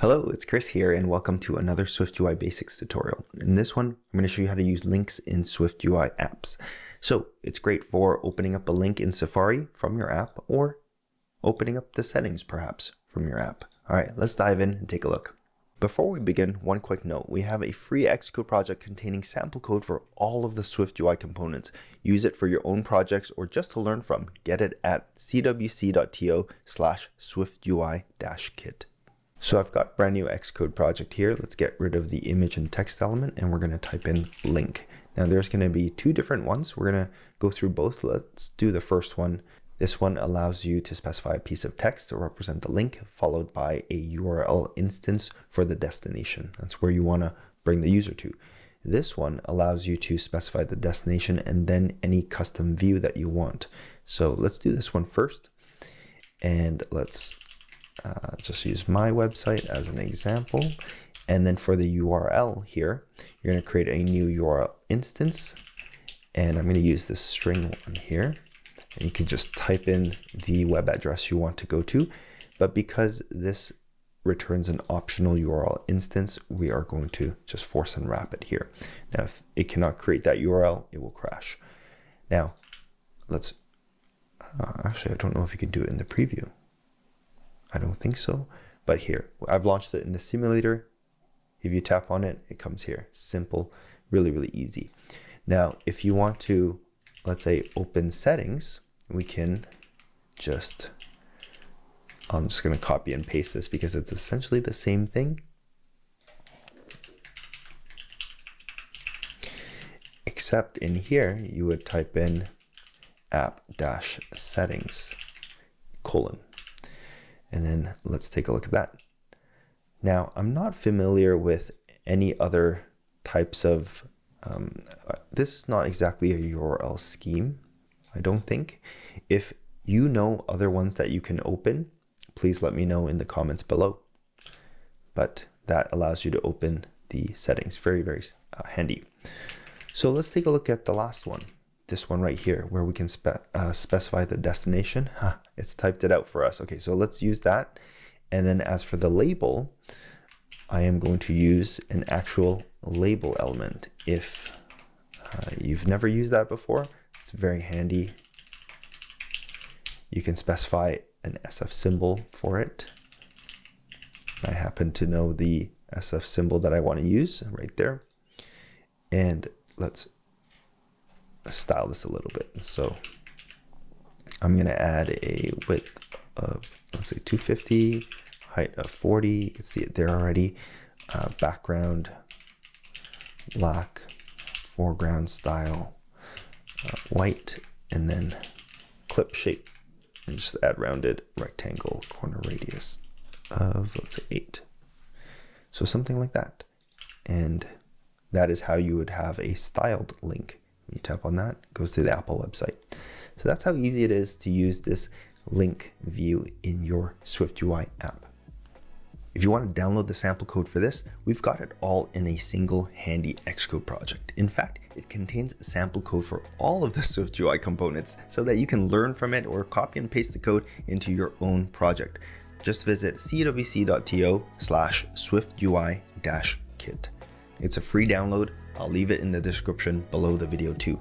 Hello, it's Chris here and welcome to another SwiftUI basics tutorial. In this one, I'm going to show you how to use links in SwiftUI apps. So it's great for opening up a link in Safari from your app or opening up the settings perhaps from your app. All right, let's dive in and take a look. Before we begin, one quick note. We have a free Xcode project containing sample code for all of the SwiftUI components. Use it for your own projects or just to learn from. Get it at cwc.to/swiftui-kit. So I've got brand new Xcode project here. Let's get rid of the image and text element and we're going to type in link. Now there's going to be two different ones. We're going to go through both. Let's do the first one. This one allows you to specify a piece of text to represent the link followed by a URL instance for the destination. That's where you want to bring the user to. This one allows you to specify the destination and then any custom view that you want. So let's do this one first and let's just use my website as an example. And then for the URL here, you're going to create a new URL instance. And I'm going to use this string one here. And you can just type in the web address you want to go to. But because this returns an optional URL instance, we are going to just force and wrap it here. Now, if it cannot create that URL, it will crash. Now, let's actually, I don't know if you can do it in the preview. I don't think so, but here, I've launched it in the simulator. If you tap on it, it comes here. Simple, really, really easy. Now, if you want to, let's say, open settings, we can just, I'm just going to copy and paste this because it's essentially the same thing, except in here, you would type in app-settings::. And then let's take a look at that. Now, I'm not familiar with any other types of, this is not exactly a URL scheme, I don't think. If you know other ones that you can open, please let me know in the comments below. But that allows you to open the settings. Very, very handy. So let's take a look at the last one. This one right here where we can specify the destination. It's typed it out for us. Okay, so let's use that. And then as for the label, I am going to use an actual label element. If you've never used that before, it's very handy. You can specify an SF symbol for it. I happen to know the SF symbol that I want to use right there. And let's style this a little bit. So I'm going to add a width of, let's say, 250, height of 40. You can see it there already. Background black, foreground style white, and then clip shape, and just add rounded rectangle, corner radius of, let's say, 8. So something like that. And that is how you would have a styled link. You tap on that, it goes to the Apple website. So that's how easy it is to use this link view in your SwiftUI app. If you want to download the sample code for this, we've got it all in a single handy Xcode project. In fact, it contains sample code for all of the SwiftUI components so that you can learn from it or copy and paste the code into your own project. Just visit cwc.to/swiftui-kit. It's a free download. I'll leave it in the description below the video too.